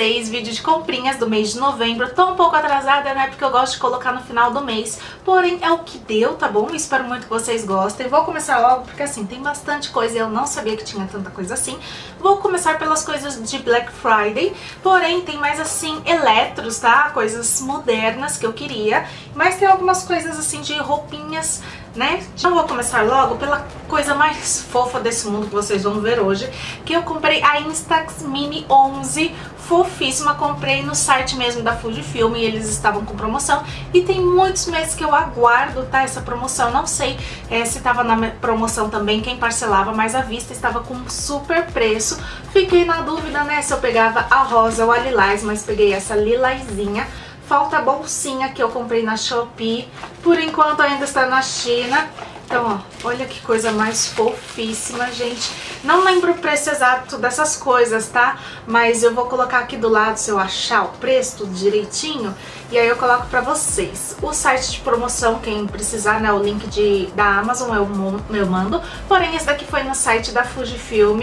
vocês vídeo de comprinhas do mês de novembro. Tô um pouco atrasada, né, porque eu gosto de colocar no final do mês, porém é o que deu, tá bom? Espero muito que vocês gostem. Vou começar logo porque assim, tem bastante coisa e eu não sabia que tinha tanta coisa assim. Vou começar pelas coisas de Black Friday, porém tem mais assim eletros, tá? Coisas modernas que eu queria, mas tem algumas coisas assim de roupinhas, né? Então vou começar logo pela coisa mais fofa desse mundo que vocês vão ver hoje, que eu comprei a Instax Mini 11, fofíssima, comprei no site mesmo da Fujifilm e eles estavam com promoção e tem muitos meses que eu aguardo, tá, essa promoção. Não sei se tava na promoção também quem parcelava, mas a vista estava com super preço. Fiquei na dúvida, né, se eu pegava a rosa ou a lilás, mas peguei essa lilazinha. Falta a bolsinha que eu comprei na Shopee, por enquanto ainda está na China. Então, ó, olha que coisa mais fofíssima, gente. Não lembro o preço exato dessas coisas, tá? Mas eu vou colocar aqui do lado, se eu achar o preço tudo direitinho, e aí eu coloco pra vocês. O site de promoção, quem precisar, né, o link da Amazon eu mando. Porém, esse daqui foi no site da Fujifilm,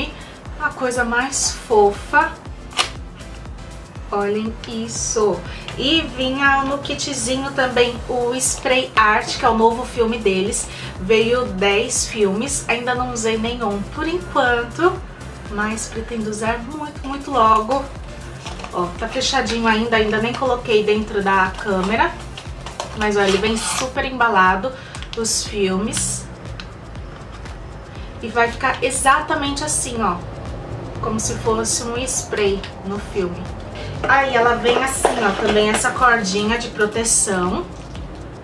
a coisa mais fofa. Olhem isso! E vinha no kitzinho também o Spray Art, que é o novo filme deles. Veio 10 filmes, ainda não usei nenhum por enquanto, mas pretendo usar muito, muito logo. Ó, tá fechadinho ainda, nem coloquei dentro da câmera. Mas olha, ele vem super embalado, os filmes. E vai ficar exatamente assim, ó, como se fosse um spray no filme. Aí ela vem assim, ó, também essa cordinha de proteção,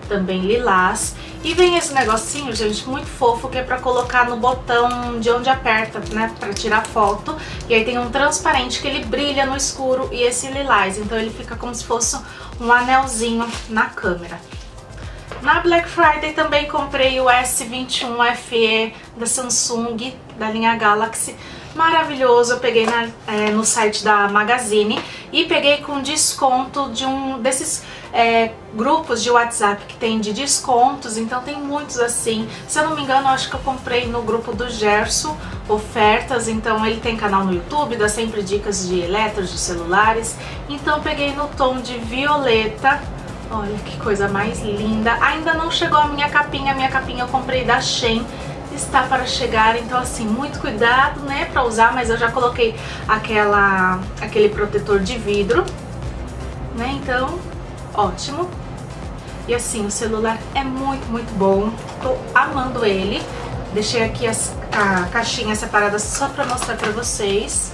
também lilás. E vem esse negocinho, gente, muito fofo, que é pra colocar no botão de onde aperta, né, pra tirar foto. E aí tem um transparente que ele brilha no escuro e esse lilás, então ele fica como se fosse um anelzinho na câmera. Na Black Friday também comprei o S21 FE da Samsung, da linha Galaxy. Maravilhoso, eu peguei no site da Magazine e peguei com desconto de um desses grupos de WhatsApp que tem de descontos, então tem muitos assim. Se eu não me engano, eu acho que eu comprei no grupo do Gerson Ofertas, então ele tem canal no YouTube, dá sempre dicas de eletros, de celulares. Então peguei no tom de violeta. Olha que coisa mais linda. Ainda não chegou a minha capinha, eu comprei da Shein. Está para chegar, então assim, muito cuidado, né, para usar, mas eu já coloquei aquele protetor de vidro, né, então ótimo. E assim, o celular é muito, muito bom, tô amando ele. Deixei aqui a caixinha separada só para mostrar para vocês.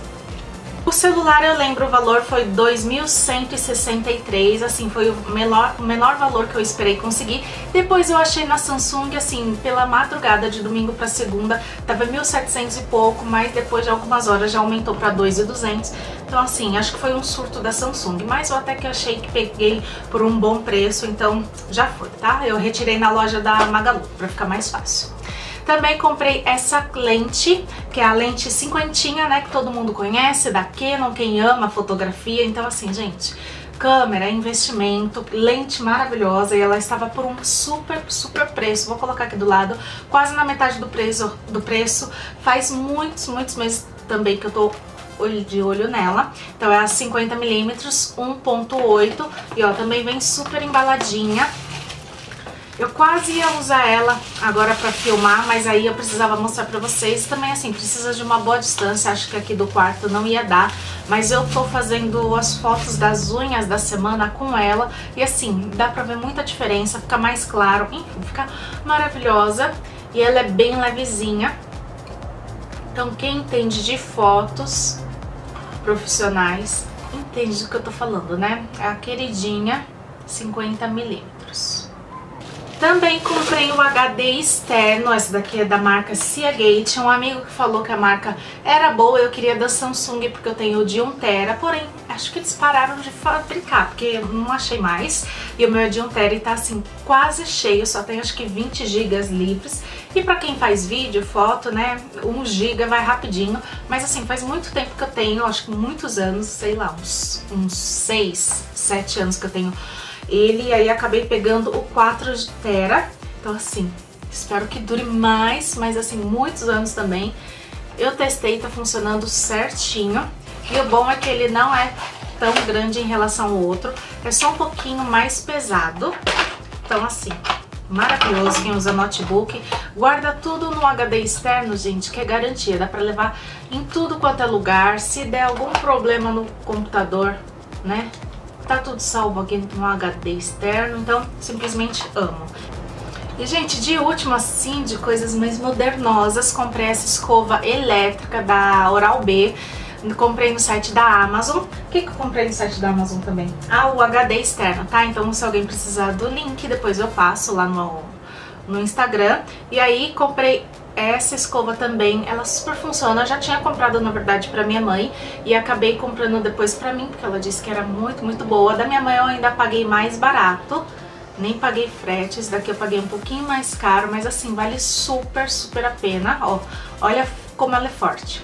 O celular, eu lembro, o valor foi 2.163, assim, foi o menor valor que eu esperei conseguir. Depois eu achei na Samsung, assim, pela madrugada de domingo pra segunda, tava 1.700 e pouco, mas depois de algumas horas já aumentou pra 2.200. Então, assim, acho que foi um surto da Samsung, mas eu até que achei que peguei por um bom preço, então já foi, tá? Eu retirei na loja da Magalu, pra ficar mais fácil. Também comprei essa lente, que é a lente cinquentinha, né, que todo mundo conhece, da Canon, quem ama fotografia. Então assim, gente, câmera, investimento, lente maravilhosa, e ela estava por um super, super preço. Vou colocar aqui do lado, quase na metade do preço. Faz muitos, muitos meses também que eu tô de olho nela. Então é a 50mm 1.8 e ó, também vem super embaladinha. Eu quase ia usar ela agora pra filmar, mas aí eu precisava mostrar pra vocês. Também assim, precisa de uma boa distância, acho que aqui do quarto não ia dar. Mas eu tô fazendo as fotos das unhas da semana com ela. E assim, dá pra ver muita diferença, fica mais claro, enfim, fica maravilhosa. E ela é bem levezinha. Então quem entende de fotos profissionais, entende do que eu tô falando, né? É a queridinha 50mm. Também comprei o HD externo, essa daqui é da marca Seagate. Um amigo que falou que a marca era boa, eu queria da Samsung porque eu tenho de 1TB, porém acho que eles pararam de fabricar, porque eu não achei mais. E o meu é de 1TB e tá assim quase cheio, só tem acho que 20 GB livres. E pra quem faz vídeo, foto, né, 1 GB vai rapidinho. Mas assim, faz muito tempo que eu tenho, acho que muitos anos, sei lá, uns 6, 7 anos que eu tenho ele, aí acabei pegando o 4TB, então assim, espero que dure mais, mas assim, muitos anos também. Eu testei, tá funcionando certinho, e o bom é que ele não é tão grande em relação ao outro, é só um pouquinho mais pesado. Então assim, maravilhoso, quem usa notebook, guarda tudo no HD externo, gente, que é garantia, dá pra levar em tudo quanto é lugar, se der algum problema no computador, né, tá tudo salvo aqui no HD externo, então simplesmente amo. E gente, de último assim, de coisas mais modernosas, comprei essa escova elétrica da Oral-B, comprei no site da Amazon. O que eu comprei no site da Amazon também? Ah, o HD externo, tá? Então se alguém precisar do link, depois eu passo lá no Instagram. E aí comprei essa escova também, ela super funciona. Eu já tinha comprado, na verdade, pra minha mãe e acabei comprando depois pra mim, porque ela disse que era muito, muito boa. Da minha mãe eu ainda paguei mais barato, nem paguei frete. Esse daqui eu paguei um pouquinho mais caro, mas assim, vale super, super a pena. Ó, olha como ela é forte.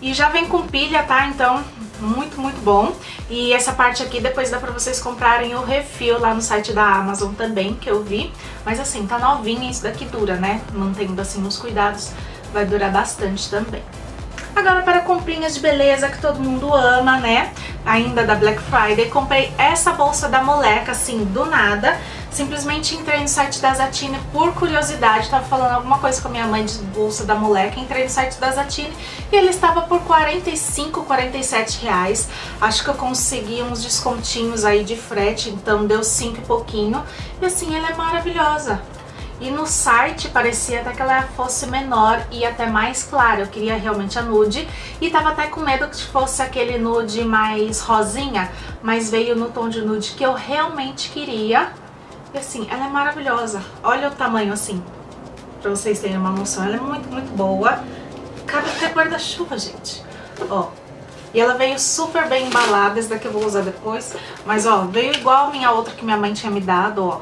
E já vem com pilha, tá? Então, muito, muito bom. E essa parte aqui depois dá pra vocês comprarem o refil lá no site da Amazon também, que eu vi. Mas assim, tá novinha, isso daqui dura, né? Mantendo assim os cuidados, vai durar bastante também. Agora para comprinhas de beleza que todo mundo ama, né? Ainda da Black Friday, comprei essa bolsa da Moleca, assim, do nada. Simplesmente entrei no site da Zatine por curiosidade, tava falando alguma coisa com a minha mãe de bolsa da Moleca, entrei no site da Zatine e ele estava por R$45, R$47. Acho que eu consegui uns descontinhos aí de frete, então deu 5 e pouquinho. E assim, ela é maravilhosa. E no site parecia até que ela fosse menor e até mais clara. Eu queria realmente a nude e tava até com medo que fosse aquele nude mais rosinha, mas veio no tom de nude que eu realmente queria. E assim, ela é maravilhosa. Olha o tamanho assim, pra vocês terem uma noção. Ela é muito, muito boa. Cabe até guarda-chuva, gente. Ó. E ela veio super bem embalada. Essa daqui eu vou usar depois. Mas ó, veio igual a minha outra que minha mãe tinha me dado, ó.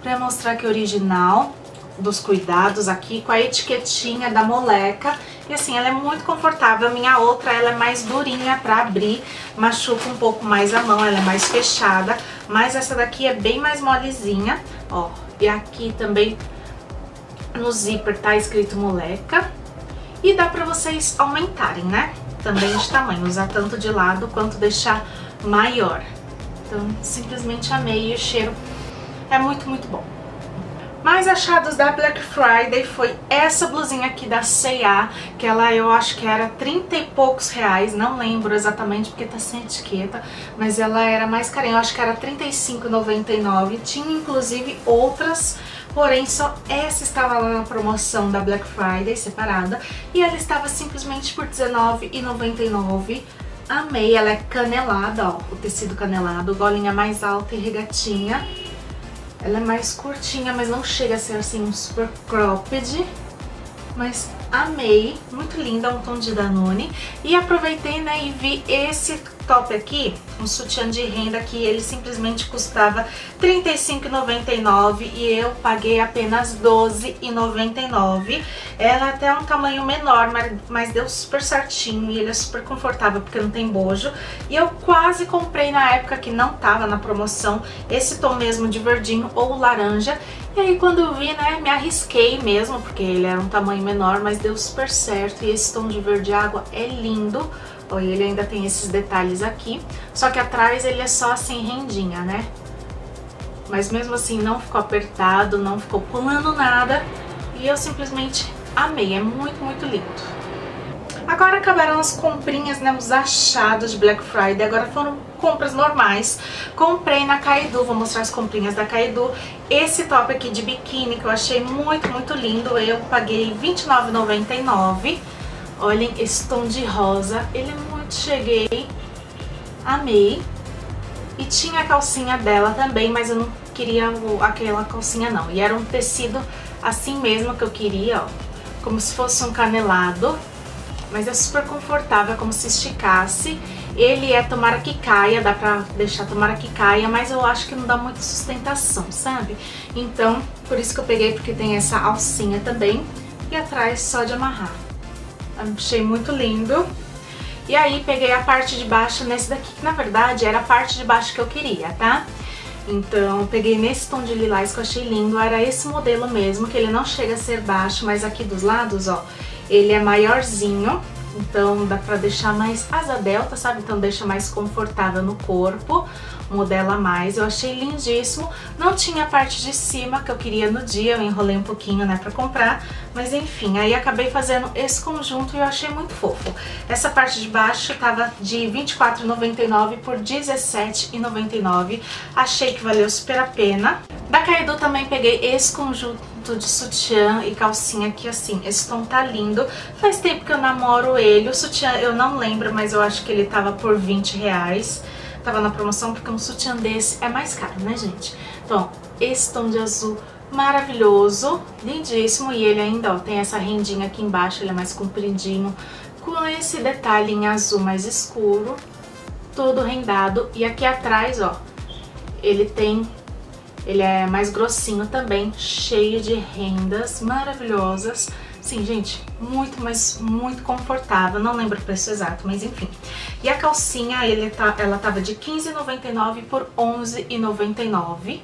Pra mostrar que é original, dos cuidados aqui, com a etiquetinha da Moleca. E assim, ela é muito confortável. A minha outra, ela é mais durinha pra abrir, machuca um pouco mais a mão, ela é mais fechada. Mas essa daqui é bem mais molezinha, ó. E aqui também no zíper tá escrito Moleca. E dá pra vocês aumentarem, né? Também de tamanho, usar tanto de lado quanto deixar maior. Então, simplesmente amei, e o cheiro é muito, muito bom. Mais achados da Black Friday foi essa blusinha aqui da C&A, que ela eu acho que era R$30 e poucos, não lembro exatamente porque tá sem etiqueta, mas ela era mais carinha, eu acho que era R$35,99, tinha inclusive outras, porém só essa estava lá na promoção da Black Friday, separada, e ela estava simplesmente por R$19,99, amei, ela é canelada, ó, o tecido canelado, golinha mais alta e regatinha. Ela é mais curtinha, mas não chega a ser assim um super cropped, mas amei, muito linda, um tom de Danone. E aproveitei, né, e vi esse top aqui, um sutiã de renda que ele simplesmente custava R$35,99 e eu paguei apenas R$12,99. Ela até é um tamanho menor, mas deu super certinho e ele é super confortável porque não tem bojo. E eu quase comprei na época que não tava na promoção esse tom mesmo de verdinho ou laranja. E aí quando eu vi, né, me arrisquei mesmo, porque ele era um tamanho menor, mas deu super certo e esse tom de verde água é lindo. Olha, ele ainda tem esses detalhes aqui, só que atrás ele é só assim rendinha, né? Mas mesmo assim não ficou apertado, não ficou pulando nada e eu simplesmente amei, é muito, muito lindo. Agora acabaram as comprinhas, né, os achados de Black Friday, agora foram compras normais. Comprei na Caedu, vou mostrar as comprinhas da Caedu. Esse top aqui de biquíni que eu achei muito, muito lindo, eu paguei R$29,99. Olhem esse tom de rosa, ele é muito cheguei, amei. E tinha a calcinha dela também, mas eu não queria aquela calcinha não. E era um tecido assim mesmo que eu queria, ó, como se fosse um canelado. Mas é super confortável, é como se esticasse. Ele é tomara que caia, dá pra deixar tomara que caia, mas eu acho que não dá muita sustentação, sabe? Então, por isso que eu peguei, porque tem essa alcinha também. E atrás só de amarrar. Achei muito lindo. E aí peguei a parte de baixo nesse daqui, que na verdade era a parte de baixo que eu queria, tá? Então peguei nesse tom de lilás que eu achei lindo, era esse modelo mesmo, que ele não chega a ser baixo, mas aqui dos lados, ó, ele é maiorzinho. Então dá pra deixar mais asa delta, sabe? Então deixa mais confortável no corpo, modela mais. Eu achei lindíssimo. Não tinha a parte de cima que eu queria no dia, eu enrolei um pouquinho, né, pra comprar. Mas enfim, aí acabei fazendo esse conjunto e eu achei muito fofo. Essa parte de baixo tava de R$24,99 por R$17,99. Achei que valeu super a pena. Da Caedu também peguei esse conjunto de sutiã e calcinha aqui assim. Esse tom tá lindo. Faz tempo que eu namoro ele. O sutiã eu não lembro, mas eu acho que ele tava por R$20. Tava na promoção porque um sutiã desse é mais caro, né, gente? Então, esse tom de azul maravilhoso, lindíssimo. E ele ainda, ó, tem essa rendinha aqui embaixo, ele é mais compridinho, com esse detalhe em azul mais escuro, todo rendado. E aqui atrás, ó, ele tem... ele é mais grossinho também, cheio de rendas maravilhosas. Sim, gente, muito, mas muito confortável. Não lembro o preço exato, mas enfim. E a calcinha, ela tava de R$15,99 por R$11,99.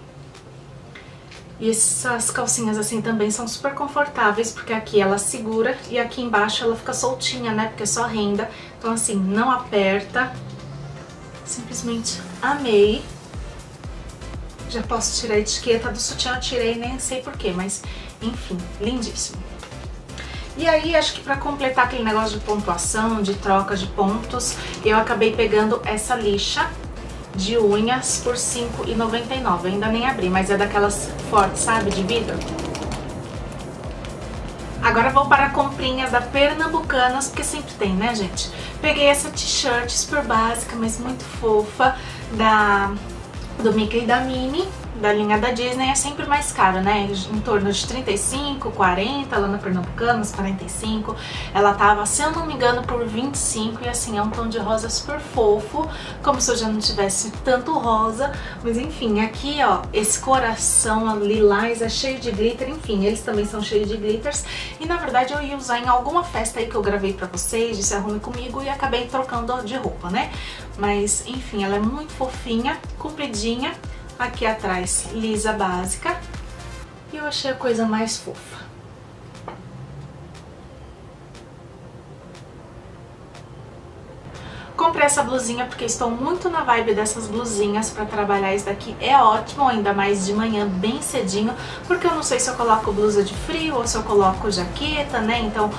E essas calcinhas assim também são super confortáveis, porque aqui ela segura e aqui embaixo ela fica soltinha, né? Porque é só renda. Então assim, não aperta. Simplesmente amei. Já posso tirar a etiqueta do sutiã, eu tirei, nem sei porquê, mas enfim, lindíssimo. E aí, acho que pra completar aquele negócio de pontuação, de troca de pontos, eu acabei pegando essa lixa de unhas por R$5,99. Ainda nem abri, mas é daquelas fortes, sabe, de vidro. Agora vou para comprinhas da Pernambucanas, porque sempre tem, né, gente? Peguei essa t-shirt super básica, mas muito fofa, do Mickey e da Minnie, da linha da Disney, é sempre mais caro, né? Em torno de 35, 40, lá na Pernambucanas, 45. Ela tava, se eu não me engano, por 25, e assim, é um tom de rosa super fofo, como se eu já não tivesse tanto rosa, mas enfim, aqui, ó, esse coração lilás é cheio de glitter, enfim, eles também são cheios de glitters, e na verdade eu ia usar em alguma festa aí que eu gravei pra vocês, de Se Arrume Comigo, e acabei trocando de roupa, né? Mas, enfim, ela é muito fofinha, compridinha, aqui atrás lisa básica, e eu achei a coisa mais fofa. Comprei essa blusinha porque estou muito na vibe dessas blusinhas para trabalhar, isso daqui é ótimo, ainda mais de manhã bem cedinho, porque eu não sei se eu coloco blusa de frio ou se eu coloco jaqueta, né? Então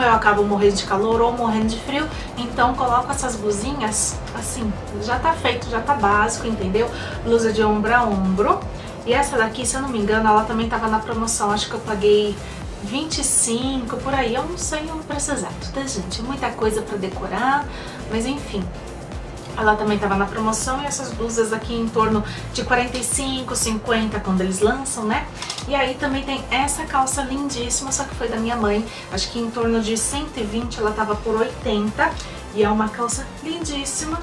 eu acabo morrendo de calor ou morrendo de frio, então coloco essas blusinhas assim, já tá feito, já tá básico, entendeu? Blusa de ombro a ombro. E essa daqui, se eu não me engano, ela também tava na promoção, acho que eu paguei 25, por aí, eu não sei o preço exato, tá, gente? Muita coisa pra decorar, mas enfim, ela também tava na promoção, e essas blusas aqui em torno de 45, 50 quando eles lançam, né? E aí também tem essa calça lindíssima, só que foi da minha mãe, acho que em torno de 120, ela tava por 80, e é uma calça lindíssima.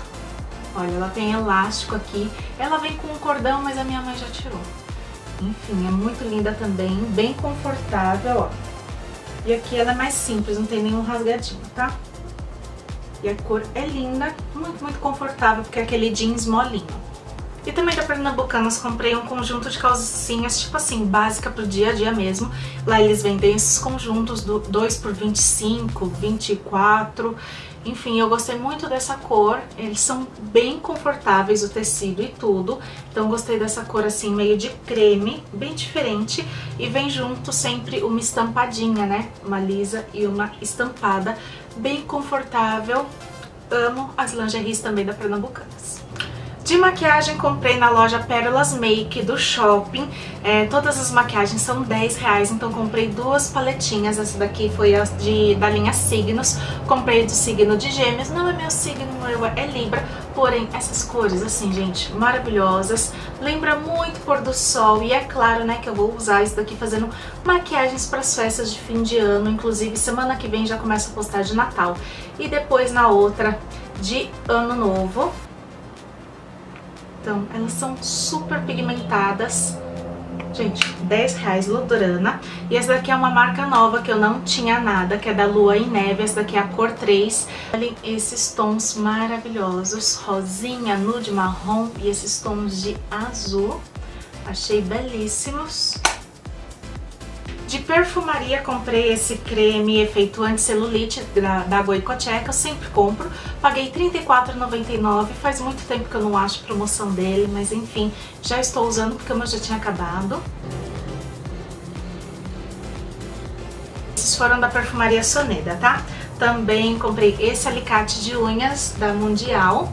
Olha, ela tem elástico aqui, ela vem com um cordão, mas a minha mãe já tirou. Enfim, é muito linda também, bem confortável, ó. E aqui ela é mais simples, não tem nenhum rasgadinho, tá? E a cor é linda, muito, muito confortável, porque é aquele jeans molinho. E também da Pernambucanas comprei um conjunto de calcinhas, tipo assim, básica pro dia a dia mesmo. Lá eles vendem esses conjuntos do 2 por 25, 24... Enfim, eu gostei muito dessa cor, eles são bem confortáveis, o tecido e tudo. Então gostei dessa cor assim, meio de creme, bem diferente. E vem junto sempre uma estampadinha, né? Uma lisa e uma estampada, bem confortável. Amo as lingeries também da Pernambucanas. De maquiagem, comprei na loja Pérolas Make do shopping. Todas as maquiagens são R$10, então comprei duas paletinhas. Essa daqui foi a da linha Signos. Comprei do signo de Gêmeos. Não é meu signo, meu é Libra. Porém, essas cores, assim, gente, maravilhosas. Lembra muito pôr do sol. E é claro, né, que eu vou usar isso daqui fazendo maquiagens para as festas de fim de ano. Inclusive, semana que vem já começo a postar de Natal. E depois na outra de Ano Novo. Então, elas são super pigmentadas. Gente, R$10, Lodorana. E essa daqui é uma marca nova que eu não tinha nada, que é da Lua e Neve. Essa daqui é a cor 3. Olhem esses tons maravilhosos. Rosinha, nude, marrom e esses tons de azul. Achei belíssimos. De perfumaria, comprei esse creme efeituante celulite da Goicocheca, eu sempre compro. Paguei R$ 34,99, faz muito tempo que eu não acho promoção dele, mas enfim, já estou usando porque o meu já tinha acabado. Esses foram da perfumaria Soneda, tá? Também comprei esse alicate de unhas da Mundial.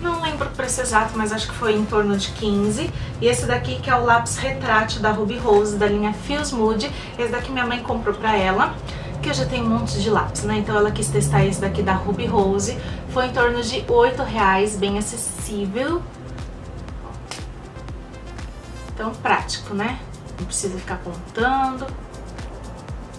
Não lembro o preço exato, mas acho que foi em torno de 15. E esse daqui que é o lápis retrátil da Ruby Rose, da linha Fios Mood. Esse daqui minha mãe comprou pra ela, que eu já tenho um monte de lápis, né? Então ela quis testar esse daqui da Ruby Rose. Foi em torno de R$8,00, bem acessível. Então prático, né? Não precisa ficar contando.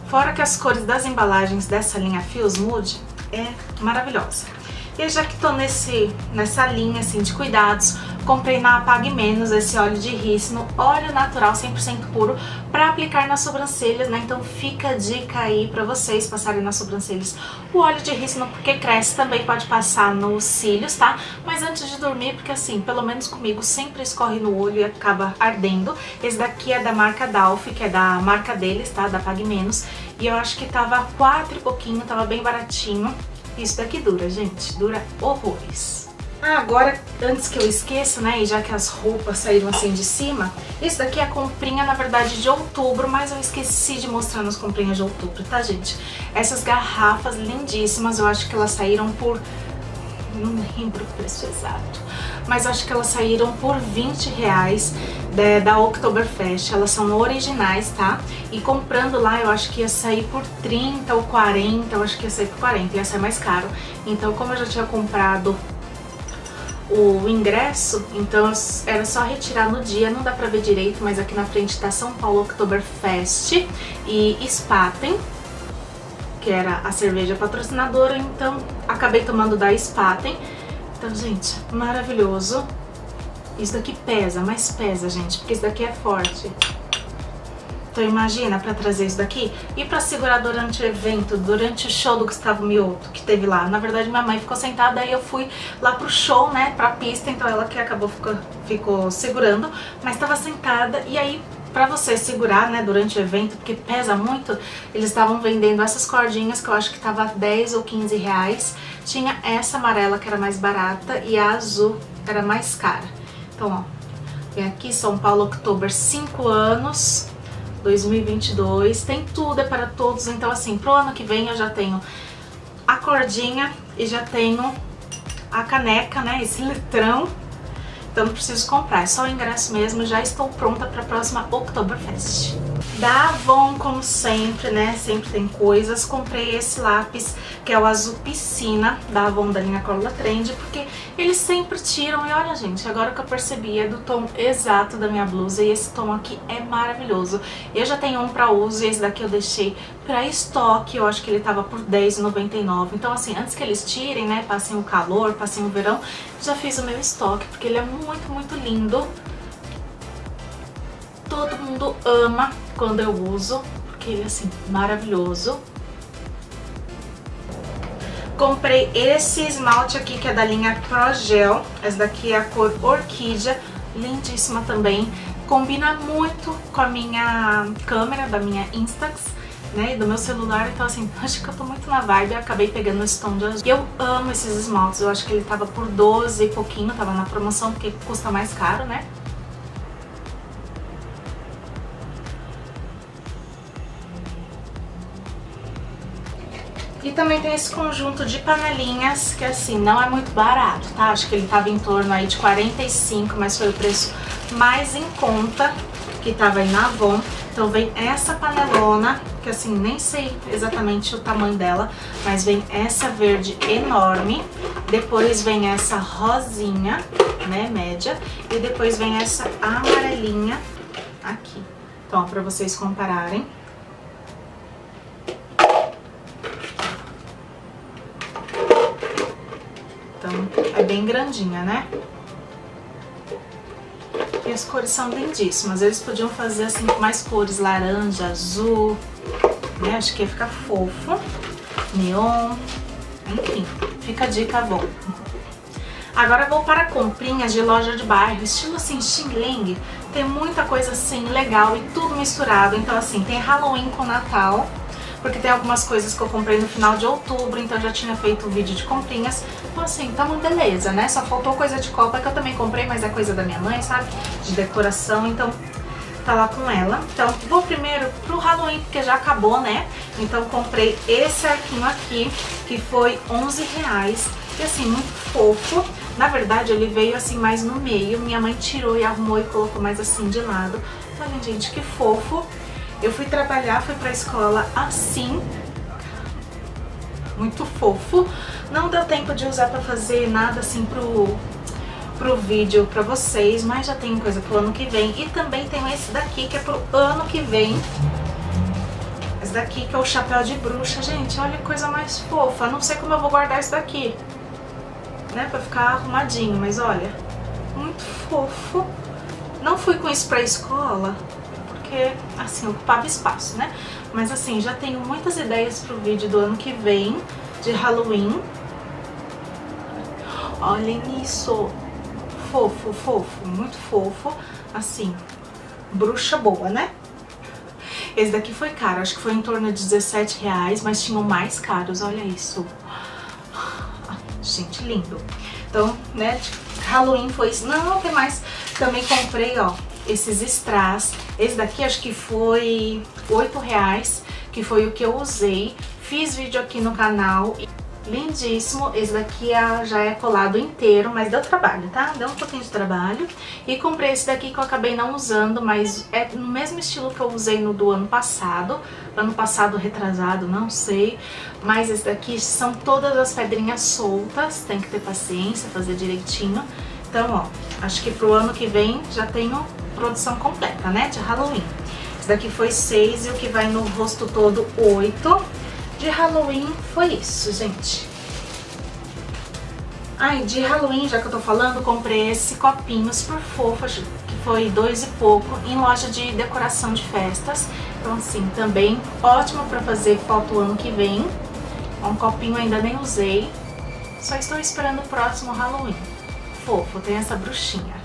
Fora que as cores das embalagens dessa linha Fios Mood é maravilhosa. E já que tô nessa linha assim, de cuidados, comprei na Pague Menos esse óleo de rícino, óleo natural 100% puro, pra aplicar nas sobrancelhas, né? Então fica a dica aí pra vocês passarem nas sobrancelhas o óleo de rícino, porque cresce, também pode passar nos cílios, tá? Mas antes de dormir, porque assim, pelo menos comigo, sempre escorre no olho e acaba ardendo. Esse daqui é da marca Dalf, que é da marca deles, tá? Da Pague Menos. E eu acho que tava 4 e pouquinho, tava bem baratinho. Isso daqui dura, gente, dura horrores. Ah, agora, antes que eu esqueça, né, e já que as roupas saíram assim de cima, isso daqui é a comprinha, na verdade, de outubro, mas eu esqueci de mostrar nas comprinhas de outubro, tá, gente? Essas garrafas lindíssimas, eu acho que elas saíram por... não lembro o preço exato, mas acho que elas saíram por R$20 da Oktoberfest. Elas são originais, tá? E comprando lá, eu acho que ia sair por 30 ou 40, eu acho que ia sair por 40, ia ser mais caro. Então, como eu já tinha comprado o ingresso, então era só retirar no dia, não dá pra ver direito, mas aqui na frente tá São Paulo Oktoberfest e Spaten, que era a cerveja patrocinadora, então acabei tomando da Spaten. Então, gente, maravilhoso. Isso daqui pesa, mas pesa, gente, porque isso daqui é forte. Então imagina, pra trazer isso daqui e pra segurar durante o evento, durante o show do Gustavo Mioto, que teve lá. Na verdade, minha mãe ficou sentada, aí eu fui lá pro show, né, pra pista, então ela que acabou ficou segurando, mas tava sentada, e aí... pra você segurar, né, durante o evento, porque pesa muito, eles estavam vendendo essas cordinhas que eu acho que tava 10 ou R$15. Tinha essa amarela que era mais barata e a azul que era mais cara. Então, ó, vem aqui São Paulo Oktober, 5 anos, 2022, tem tudo, é para todos. Então assim, pro ano que vem eu já tenho a cordinha e já tenho a caneca, né, esse litrão. Então não preciso comprar, é só o ingresso mesmo, já estou pronta para a próxima Oktoberfest. Da Avon, como sempre, né, sempre tem coisas, comprei esse lápis, que é o azul piscina, da Avon, da linha Color Trend, porque eles sempre tiram, e olha, gente, agora que eu percebi, é do tom exato da minha blusa, e esse tom aqui é maravilhoso. Eu já tenho um para uso, e esse daqui eu deixei para estoque, eu acho que ele tava por R$10,99, então assim, antes que eles tirem, né, passem o calor, passem o verão, já fiz o meu estoque, porque ele é muito, muito lindo. Todo mundo ama quando eu uso, porque ele é assim, maravilhoso. Comprei esse esmalte aqui, que é da linha Pro Gel. Essa daqui é a cor Orquídea, lindíssima também. Combina muito com a minha câmera, da minha Instax, né, e do meu celular. Então assim, acho que eu tô muito na vibe, eu acabei pegando esse tom de azul. E eu amo esses esmaltes, eu acho que ele tava por 12 e pouquinho, tava na promoção, porque custa mais caro, né? E também tem esse conjunto de panelinhas, que assim, não é muito barato, tá? Acho que ele tava em torno aí de 45, mas foi o preço mais em conta, que tava aí na Avon. Então vem essa panelona, que assim, nem sei exatamente o tamanho dela, mas vem essa verde enorme, depois vem essa rosinha, né, média, e depois vem essa amarelinha aqui. Então, ó, pra vocês compararem. É bem grandinha, né? E as cores são lindíssimas. Eles podiam fazer assim com mais cores, laranja, azul, né? Acho que ia ficar fofo. Neon. Enfim, fica a dica, bom. Agora eu vou para comprinhas de loja de bairro, estilo assim, xing-ling. tem muita coisa assim legal e tudo misturado. Então assim, tem Halloween com Natal, porque tem algumas coisas que eu comprei no final de outubro, então já tinha feito um vídeo de comprinhas. Então assim, tá uma beleza, né? Só faltou coisa de copa que eu também comprei, mas é coisa da minha mãe, sabe? De decoração, então tá lá com ela. Então vou primeiro pro Halloween, porque já acabou, né? Então comprei esse arquinho aqui, que foi R$11, e assim, muito fofo. Na verdade ele veio assim mais no meio, minha mãe tirou e arrumou e colocou mais assim de lado. Olha gente, que fofo. Eu fui trabalhar, fui pra escola assim, muito fofo. Não deu tempo de usar pra fazer nada assim pro vídeo pra vocês, mas já tem coisa pro ano que vem. E também tem esse daqui que é pro ano que vem. Esse daqui que é o chapéu de bruxa. Gente, olha que coisa mais fofa. Não sei como eu vou guardar isso daqui, né, pra ficar arrumadinho, mas olha, muito fofo. Não fui com isso pra escola, porque assim, ocupava espaço, né? Mas assim, já tenho muitas ideias pro vídeo do ano que vem, de Halloween. Olhem isso! Fofo, fofo, muito fofo. Assim, bruxa boa, né? Esse daqui foi caro, acho que foi em torno de R$17, mas tinham mais caros, olha isso. Gente, lindo. Então, né, Halloween foi isso. Não tem mais. Também comprei, ó, esses strass. Esse daqui acho que foi R$8, que foi o que eu usei. Fiz vídeo aqui no canal. Lindíssimo. Esse daqui já é colado inteiro, mas deu trabalho, tá? Deu um pouquinho de trabalho. E comprei esse daqui que eu acabei não usando, mas é no mesmo estilo que eu usei no do ano passado. Ano passado retrasado, não sei. Mas esse daqui são todas as pedrinhas soltas. Tem que ter paciência, fazer direitinho. Então, ó, acho que pro ano que vem já tenho produção completa, né? De Halloween. Esse daqui foi 6 e o que vai no rosto todo 8. De Halloween foi isso, gente. Ai, de Halloween, já que eu tô falando, comprei esse copinho super fofo, que foi 2 e pouco, em loja de decoração de festas. Então assim, também ótimo pra fazer foto ano que vem. Um copinho ainda nem usei, só estou esperando o próximo Halloween. Fofo, tem essa bruxinha.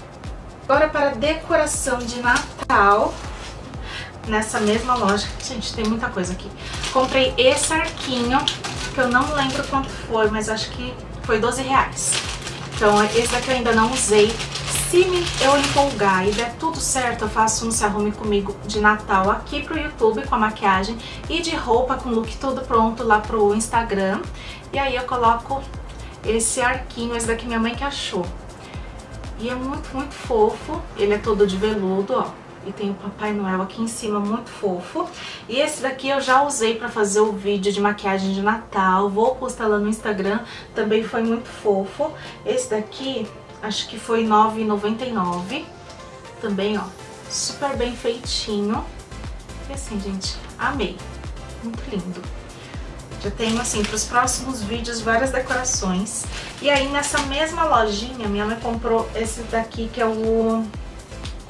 Agora para decoração de Natal, nessa mesma loja. Gente, tem muita coisa aqui. Comprei esse arquinho, que eu não lembro quanto foi, mas acho que foi R$12. Então, esse daqui eu ainda não usei. Se eu empolgar e der tudo certo, eu faço um Se Arrume Comigo de Natal aqui pro YouTube com a maquiagem e de roupa com look todo pronto lá pro Instagram. E aí eu coloco esse arquinho, esse daqui minha mãe que achou. E é muito, muito fofo. Ele é todo de veludo, ó. E tem o Papai Noel aqui em cima, muito fofo. E esse daqui eu já usei pra fazer o vídeo de maquiagem de Natal. Vou postar lá no Instagram, também foi muito fofo. Esse daqui, acho que foi R$9,99. Também, ó, super bem feitinho. E assim, gente, amei. Muito lindo. Já tenho, assim, pros próximos vídeos várias decorações. E aí, nessa mesma lojinha, minha mãe comprou esse daqui, que é o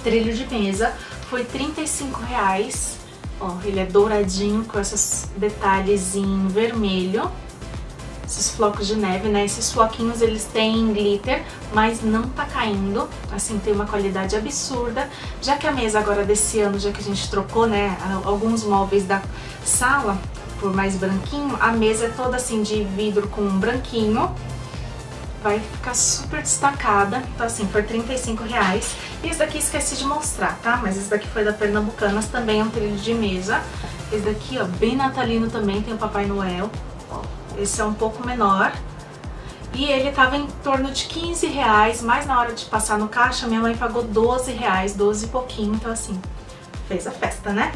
trilho de mesa, foi R$35, ó, ele é douradinho com esses detalhes em vermelho, esses flocos de neve, né, esses floquinhos eles têm glitter, mas não tá caindo, assim, tem uma qualidade absurda, já que a mesa agora desse ano, já que a gente trocou, né, alguns móveis da sala por mais branquinho, a mesa é toda assim de vidro com um branquinho, vai ficar super destacada. Então assim, foi R$35. E esse daqui esqueci de mostrar, tá? Mas esse daqui foi da Pernambucanas, também é um trilho de mesa. Esse daqui, ó, bem natalino também, tem o Papai Noel. Ó, esse é um pouco menor. E ele tava em torno de R$15, mas na hora de passar no caixa, minha mãe pagou R$12, 12 e pouquinho. Então assim, fez a festa, né?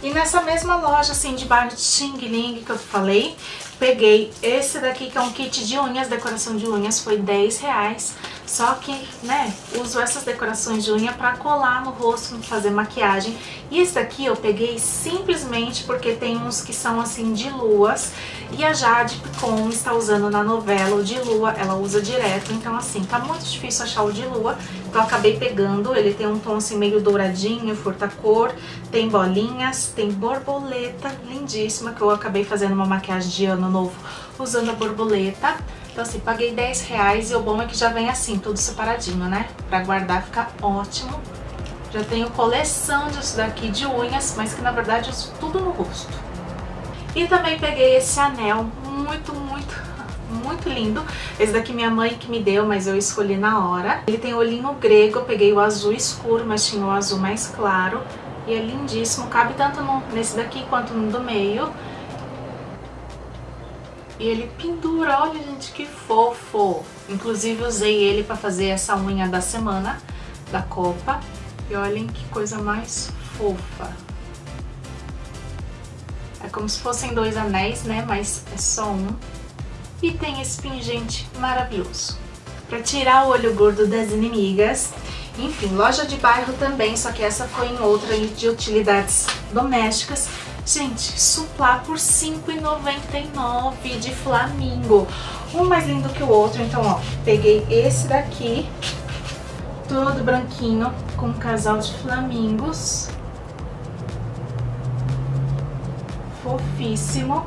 E nessa mesma loja, assim, de bairro de Xing Ling, que eu falei, peguei esse daqui, que é um kit de unhas, decoração de unhas, foi R$10. Só que, né, uso essas decorações de unha pra colar no rosto, fazer maquiagem. E esse daqui eu peguei simplesmente porque tem uns que são, assim, de luas. E a Jade Picon está usando na novela o de lua, ela usa direto. Então, assim, tá muito difícil achar o de lua. Então, eu acabei pegando. Ele tem um tom, assim, meio douradinho, furta-cor. Tem bolinhas, tem borboleta lindíssima, que eu acabei fazendo uma maquiagem de ano novo usando a borboleta. Então assim, paguei R$10 e o bom é que já vem assim, tudo separadinho, né? Pra guardar fica ótimo. Já tenho coleção disso daqui de unhas, mas que na verdade uso tudo no rosto. E também peguei esse anel muito lindo. Esse daqui minha mãe que me deu, mas eu escolhi na hora. Ele tem olhinho grego, eu peguei o azul escuro, mas tinha o azul mais claro. E é lindíssimo, cabe tanto nesse daqui quanto no do meio. E ele pendura, olha gente, que fofo! Inclusive usei ele pra fazer essa unha da semana, da Copa. E olhem que coisa mais fofa. É como se fossem dois anéis, né? Mas é só um. E tem esse pingente maravilhoso pra tirar o olho gordo das inimigas. Enfim, loja de bairro também, só que essa foi em outra de utilidades domésticas. Gente, suplá por R$ 5,99 de flamingo. Um mais lindo que o outro, então ó, peguei esse daqui, todo branquinho, com um casal de flamingos. Fofíssimo.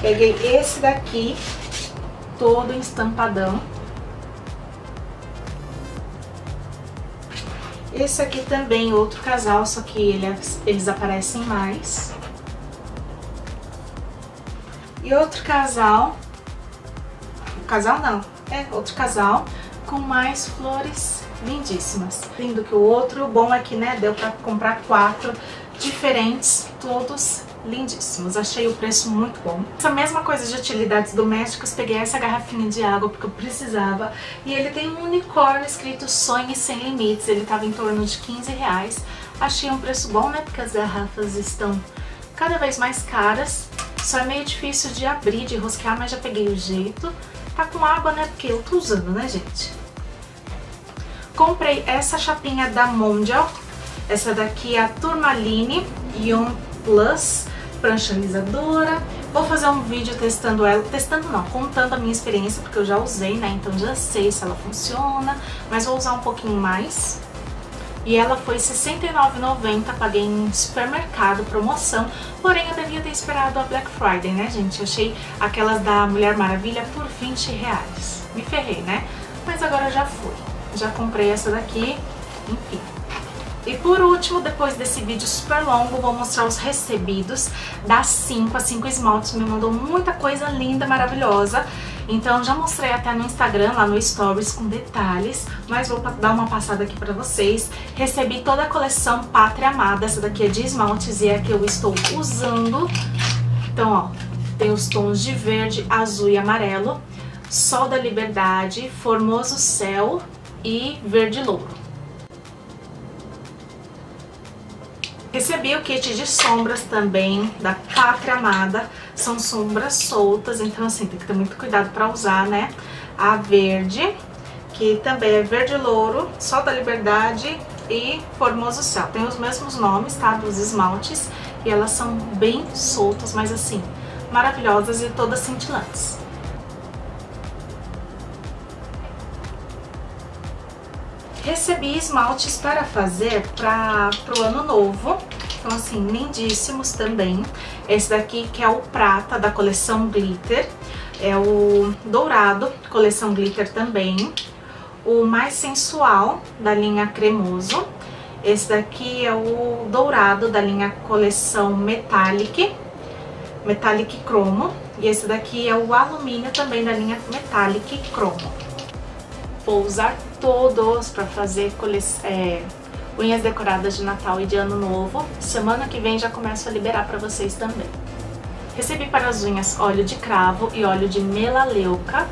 Peguei esse daqui, todo estampadão. Esse aqui também, outro casal, só que eles aparecem mais. E outro casal... Casal não, é outro casal com mais flores lindíssimas. Lindo que o outro, o bom é que, né, deu pra comprar 4 diferentes, todos lindíssimos. Achei o preço muito bom. Essa mesma coisa de utilidades domésticas, peguei essa garrafinha de água porque eu precisava. E ele tem um unicórnio escrito Sonhe Sem Limites. Ele tava em torno de R$15. Achei um preço bom, né? Porque as garrafas estão cada vez mais caras. Só é meio difícil de abrir, de rosquear, mas já peguei o jeito. Tá com água, né? Porque eu tô usando, né, gente? Comprei essa chapinha da Mundial. Essa daqui é a Tourmaline Ion Plus. Prancha alisadora. Vou fazer um vídeo testando ela, testando não, contando a minha experiência, porque eu já usei, né, então já sei se ela funciona, mas vou usar um pouquinho mais. E ela foi R$ 69,90, paguei em supermercado, promoção, porém eu devia ter esperado a Black Friday, né gente, eu achei aquelas da Mulher Maravilha por R$20, me ferrei, né, mas agora já fui, já comprei essa daqui, enfim. E por último, depois desse vídeo super longo, vou mostrar os recebidos da 5, a 5 Esmaltes me mandou muita coisa linda, maravilhosa. Então já mostrei até no Instagram, lá no Stories, com detalhes, mas vou dar uma passada aqui pra vocês. Recebi toda a coleção Pátria Amada, essa daqui é de esmaltes e é a que eu estou usando. Então ó, tem os tons de verde, azul e amarelo, Sol da Liberdade, Formoso Céu e Verde Louro. Recebi o kit de sombras também, da Pátria Amada, são sombras soltas, então assim, tem que ter muito cuidado pra usar, né? A verde, que também é Verde Louro, Sol da Liberdade e Formoso Céu. Tem os mesmos nomes, tá? Dos esmaltes, e elas são bem soltas, mas assim, maravilhosas e todas cintilantes. Recebi esmaltes para fazer para o ano novo, então assim, lindíssimos também. Esse daqui que é o prata da coleção glitter, é o dourado, coleção glitter também. O mais sensual da linha cremoso, esse daqui é o dourado da linha coleção metallic cromo. E esse daqui é o alumínio também da linha metallic cromo. Vou usar todos para fazer unhas decoradas de Natal e de Ano Novo. Semana que vem já começo a liberar para vocês também. Recebi para as unhas óleo de cravo e óleo de melaleuca.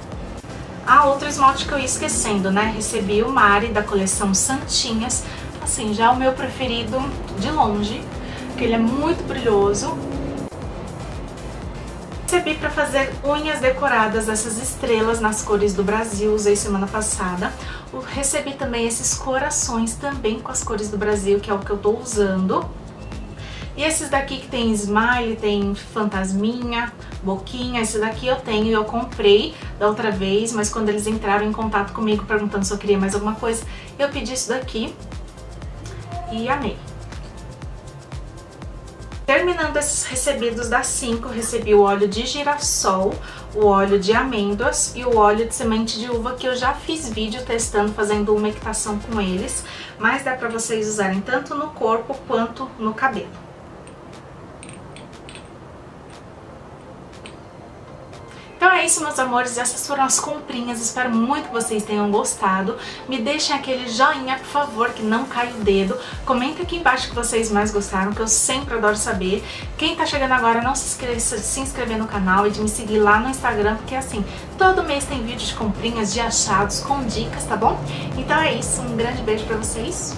Ah, outro esmalte que eu ia esquecendo, né? Recebi o Mari da coleção Santinhas. Assim, já é o meu preferido de longe, porque ele é muito brilhoso. Recebi para fazer unhas decoradas dessas estrelas nas cores do Brasil, usei semana passada. Recebi também esses corações também com as cores do Brasil, que é o que eu tô usando. E esses daqui que tem smile, tem fantasminha, boquinha, esse daqui eu tenho e eu comprei da outra vez, mas quando eles entraram em contato comigo perguntando se eu queria mais alguma coisa, eu pedi isso daqui e amei. Terminando esses recebidos da 5, recebi o óleo de girassol, o óleo de amêndoas e o óleo de semente de uva, que eu já fiz vídeo testando, fazendo umectação com eles. mas dá pra vocês usarem tanto no corpo quanto no cabelo. Então é isso, meus amores, essas foram as comprinhas, espero muito que vocês tenham gostado. Me deixem aquele joinha, por favor, que não caia o dedo. Comenta aqui embaixo o que vocês mais gostaram, que eu sempre adoro saber. Quem tá chegando agora, não se esqueça de se inscrever no canal e de me seguir lá no Instagram, porque assim, todo mês tem vídeo de comprinhas, de achados, com dicas, tá bom? Então é isso, um grande beijo pra vocês.